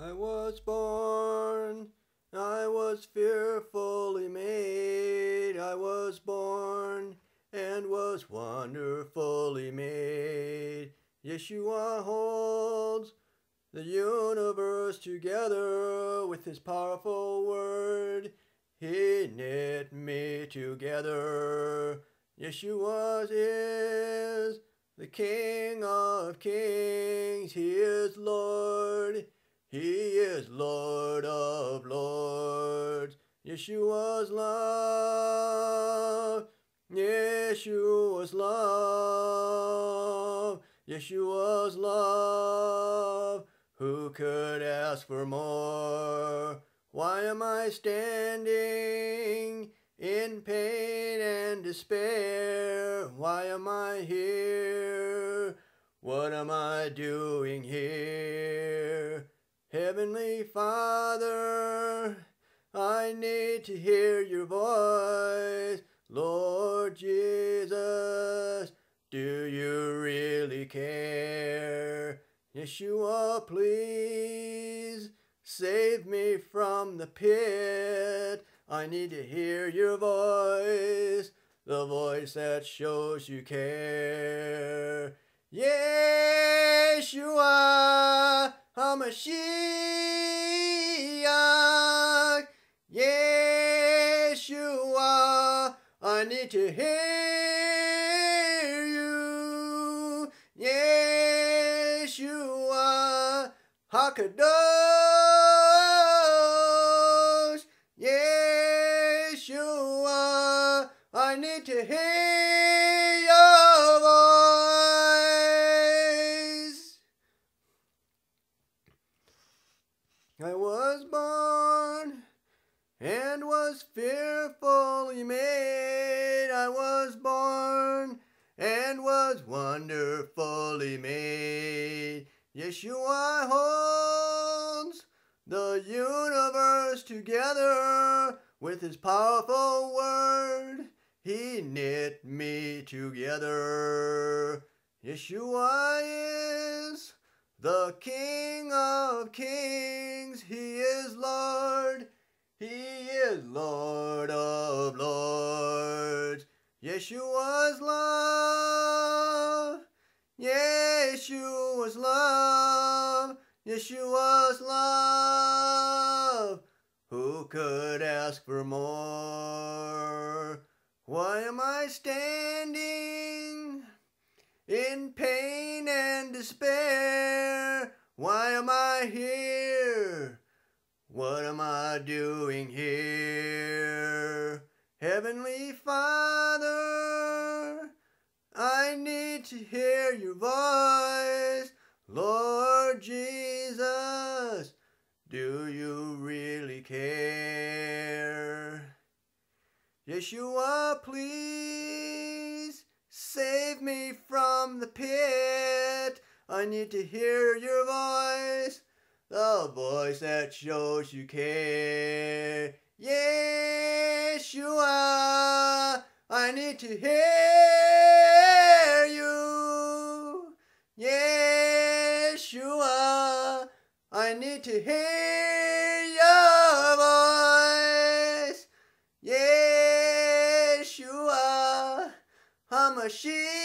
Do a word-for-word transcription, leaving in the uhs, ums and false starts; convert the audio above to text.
I was born, I was fearfully made. I was born and was wonderfully made. Yeshua holds the universe together with his powerful word. He knit me together. Yeshua is the King of Kings. He is Lord. He is Lord of Lords. Yeshua's love. Yeshua's love. Yeshua's love. Who could ask for more? Why am I standing in pain and despair? Why am I here? What am I doing here? Heavenly Father, I need to hear your voice. Lord Jesus, do you really care? Yeshua, please save me from the pit. I need to hear your voice, the voice that shows you care. Yeshua HaMashiach, Yeshua, I need to hear you. Yeshua HaKadosh, Yeshua, I need to hear your voice. I was born and was fearfully made. I was born and was wonderfully made. Yeshua holds the universe together with his powerful word. He knit me together. Yeshua is the King of Kings. He is Lord. He is Lord of Lords. Yeshua's love. Yeshua's love. Yeshua's love. Who could ask for more? Why am I standing in pain and despair? Why am I here? What am I doing here? Heavenly Father, I need to hear your voice. Lord Jesus, do you really care? Yeshua, please save me from the pit. I need to hear your voice, the voice that shows you care. Yeshua, I need to hear you. Yeshua, I need to hear your voice. Yeshua HaMashiach.